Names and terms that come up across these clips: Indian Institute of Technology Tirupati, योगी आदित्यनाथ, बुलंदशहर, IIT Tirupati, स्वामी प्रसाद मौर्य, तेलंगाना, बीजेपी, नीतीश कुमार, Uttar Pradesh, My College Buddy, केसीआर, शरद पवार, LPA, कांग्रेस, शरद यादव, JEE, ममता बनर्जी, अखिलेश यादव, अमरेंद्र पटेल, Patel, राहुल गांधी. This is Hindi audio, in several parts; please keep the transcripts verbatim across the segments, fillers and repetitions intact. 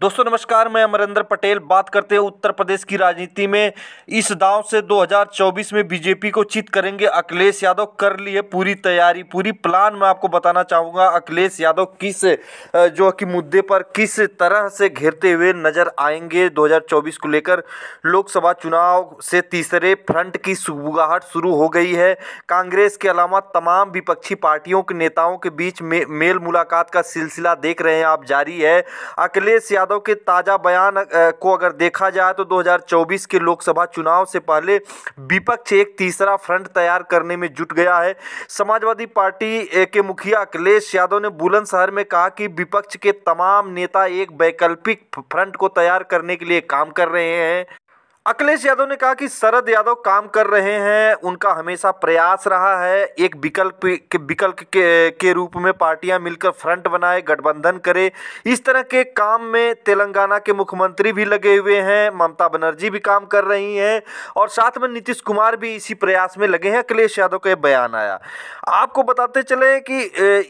दोस्तों नमस्कार, मैं अमरेंद्र पटेल। बात करते हैं उत्तर प्रदेश की राजनीति में। इस दांव से दो हज़ार चौबीस में बीजेपी को चित करेंगे अखिलेश यादव। कर ली है पूरी तैयारी, पूरी प्लान। मैं आपको बताना चाहूँगा अखिलेश यादव किस जो कि मुद्दे पर किस तरह से घेरते हुए नजर आएंगे। दो हज़ार चौबीस को लेकर लोकसभा चुनाव से तीसरे फ्रंट की सुगबुगाहट शुरू हो गई है। कांग्रेस के अलावा तमाम विपक्षी पार्टियों के नेताओं के बीच मे, मेल मुलाकात का सिलसिला देख रहे हैं आप, जारी है। अखिलेश यादव के ताजा बयान को अगर देखा जाए तो दो हज़ार चौबीस के लोकसभा चुनाव से पहले विपक्ष एक तीसरा फ्रंट तैयार करने में जुट गया है। समाजवादी पार्टी के मुखिया अखिलेश यादव ने बुलंदशहर में कहा कि विपक्ष के तमाम नेता एक वैकल्पिक फ्रंट को तैयार करने के लिए काम कर रहे हैं। अखिलेश यादव ने कहा कि शरद यादव काम कर रहे हैं, उनका हमेशा प्रयास रहा है एक विकल्प के विकल्प के, के रूप में पार्टियां मिलकर फ्रंट बनाए, गठबंधन करें। इस तरह के काम में तेलंगाना के मुख्यमंत्री भी लगे हुए हैं, ममता बनर्जी भी काम कर रही हैं और साथ में नीतीश कुमार भी इसी प्रयास में लगे हैं। अखिलेश यादव का बयान आया। आपको बताते चले कि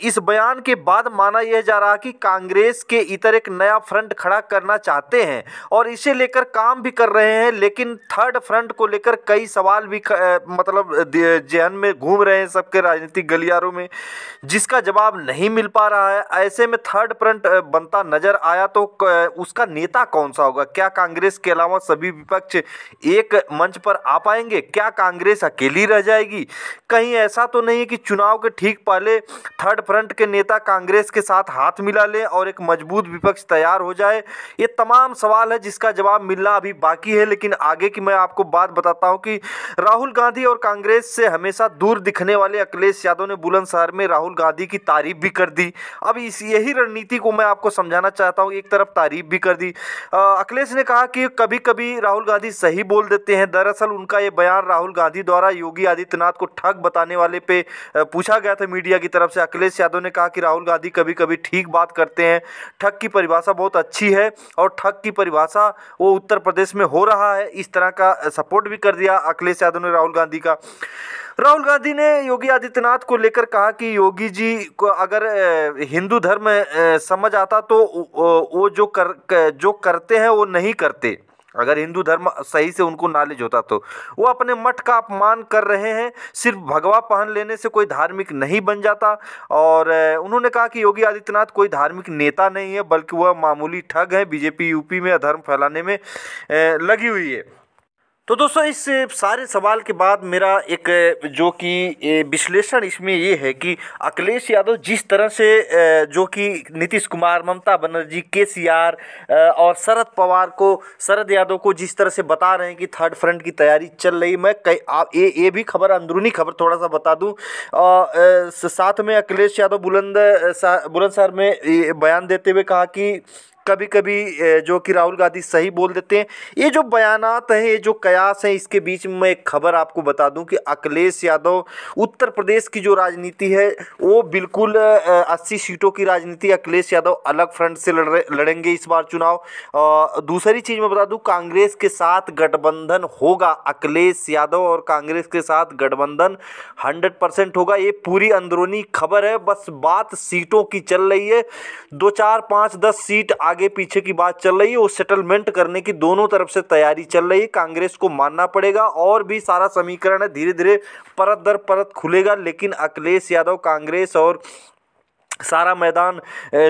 इस बयान के बाद माना यह जा रहा कि कांग्रेस के इतर एक नया फ्रंट खड़ा करना चाहते हैं और इसे लेकर काम भी कर रहे हैं, लेकिन थर्ड फ्रंट को लेकर कई सवाल भी ख, मतलब जहन में घूम रहे हैं सबके राजनीतिक गलियारों में, जिसका जवाब नहीं मिल पा रहा है। ऐसे में थर्ड फ्रंट बनता नजर आया तो उसका नेता कौन सा होगा? क्या कांग्रेस के अलावा सभी विपक्ष एक मंच पर आ पाएंगे? क्या कांग्रेस अकेली रह जाएगी? कहीं ऐसा तो नहीं है कि चुनाव के ठीक पहले थर्ड फ्रंट के नेता कांग्रेस के साथ हाथ मिला लें और एक मजबूत विपक्ष तैयार हो जाए। ये तमाम सवाल है जिसका जवाब मिलना अभी बाकी है। लेकिन आगे की मैं आपको बात बताता हूं कि राहुल गांधी और कांग्रेस से हमेशा दूर दिखने वाले अखिलेश यादव ने बुलंदशहर में राहुल गांधी की तारीफ भी कर दी। अब इस यही रणनीति को मैं आपको समझाना चाहता हूं। एक तरफ तारीफ भी कर दी। अखिलेश ने कहा कि कभी कभी राहुल गांधी सही बोल देते हैं। दरअसल उनका यह बयान राहुल गांधी द्वारा योगी आदित्यनाथ को ठग बताने वाले पे पूछा गया था मीडिया की तरफ से। अखिलेश यादव ने कहा कि राहुल गांधी कभी कभी ठीक बात करते हैं। ठग की परिभाषा बहुत अच्छी है और ठग की परिभाषा वो उत्तर प्रदेश में हो रहा है। इस तरह का सपोर्ट भी कर दिया अखिलेश यादव ने राहुल गांधी का। राहुल गांधी ने योगी आदित्यनाथ को लेकर कहा कि योगी जी को अगर हिंदू धर्म समझ आता तो वो जो कर जो करते हैं वो नहीं करते। अगर हिंदू धर्म सही से उनको नॉलेज होता तो वो अपने मठ का अपमान कर रहे हैं। सिर्फ भगवा पहन लेने से कोई धार्मिक नहीं बन जाता। और उन्होंने कहा कि योगी आदित्यनाथ कोई धार्मिक नेता नहीं है, बल्कि वह मामूली ठग है। बीजेपी यूपी में अधर्म फैलाने में लगी हुई है। तो दोस्तों इस सारे सवाल के बाद मेरा एक जो कि विश्लेषण इसमें ये है कि अखिलेश यादव जिस तरह से जो कि नीतीश कुमार, ममता बनर्जी, केसीआर और शरद पवार को, शरद यादव को जिस तरह से बता रहे हैं कि थर्ड फ्रंट की तैयारी चल रही। मैं कई आप ये ये भी खबर, अंदरूनी खबर थोड़ा सा बता दूं। और साथ में अखिलेश यादव बुलंद बुलंदशहर में बयान देते हुए कहा कि कभी कभी जो कि राहुल गांधी सही बोल देते हैं। ये जो बयानात हैं, ये जो कयास हैं, इसके बीच में मैं एक खबर आपको बता दूं कि अखिलेश यादव उत्तर प्रदेश की जो राजनीति है वो बिल्कुल अस्सी सीटों की राजनीति अखिलेश यादव अलग फ्रंट से लड़ लड़ेंगे इस बार चुनाव। और दूसरी चीज़ मैं बता दूं, कांग्रेस के साथ गठबंधन होगा। अखिलेश यादव और कांग्रेस के साथ गठबंधन हंड्रेड परसेंट होगा। ये पूरी अंदरूनी खबर है। बस बात सीटों की चल रही है। दो चार पाँच दस सीट आगे पीछे की बात चल रही है। वो सेटलमेंट करने की दोनों तरफ से तैयारी चल रही है। कांग्रेस को मानना पड़ेगा और भी सारा समीकरण है, धीरे धीरे परत दर परत खुलेगा। लेकिन अखिलेश यादव, कांग्रेस और सारा मैदान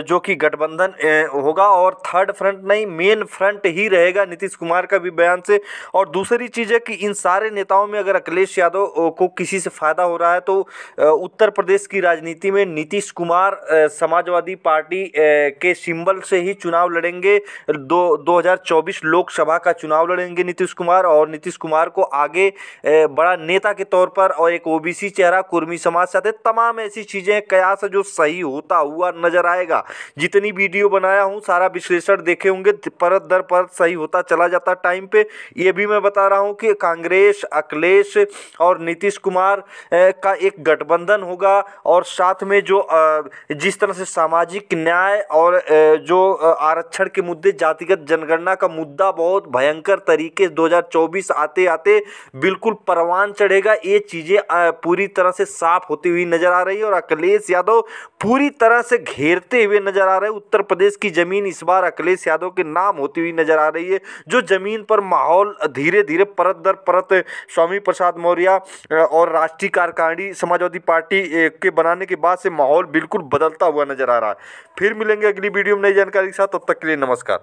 जो कि गठबंधन होगा और थर्ड फ्रंट नहीं, मेन फ्रंट ही रहेगा, नीतीश कुमार का भी बयान से। और दूसरी चीज़ है कि इन सारे नेताओं में अगर अखिलेश यादव को किसी से फ़ायदा हो रहा है तो उत्तर प्रदेश की राजनीति में नीतीश कुमार समाजवादी पार्टी के सिंबल से ही चुनाव लड़ेंगे। दो दो हज़ार चौबीस लोकसभा का चुनाव लड़ेंगे नीतीश कुमार। और नीतीश कुमार को आगे बड़ा नेता के तौर पर और एक ओ बी सी चेहरा, कुर्मी समाज से आते, तमाम ऐसी चीज़ें कयास जो सही होता हुआ नजर आएगा। जितनी वीडियो बनाया हूं, सारा विश्लेषण देखे होंगे, परत दर परत सही होता चला जाता टाइम पे। ये भी मैं बता रहा हूं कि कांग्रेस, अखिलेश और नीतीश कुमार का एक गठबंधन होगा। और साथ में जो जिस तरह से सामाजिक न्याय और जो आरक्षण के मुद्दे, जातिगत जनगणना का मुद्दा बहुत भयंकर तरीके से दो हज़ार चौबीस आते आते बिल्कुल परवान चढ़ेगा। ये चीजें पूरी तरह से साफ होती हुई नजर आ रही है। और अखिलेश यादव पूरी पूरी तरह से घेरते हुए नजर आ रहे हैं। उत्तर प्रदेश की जमीन इस बार अखिलेश यादव के नाम होती हुई नजर आ रही है, जो जमीन पर माहौल धीरे धीरे परत दर परत स्वामी प्रसाद मौर्य और राष्ट्रीय कार्यकारिणी समाजवादी पार्टी के बनाने के बाद से माहौल बिल्कुल बदलता हुआ नजर आ रहा है। फिर मिलेंगे अगली वीडियो में नई जानकारी के साथ, तब तक के लिए नमस्कार।